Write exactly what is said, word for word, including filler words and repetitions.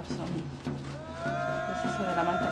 Son procesos de la manta.